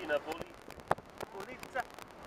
di Napoli, Polizza.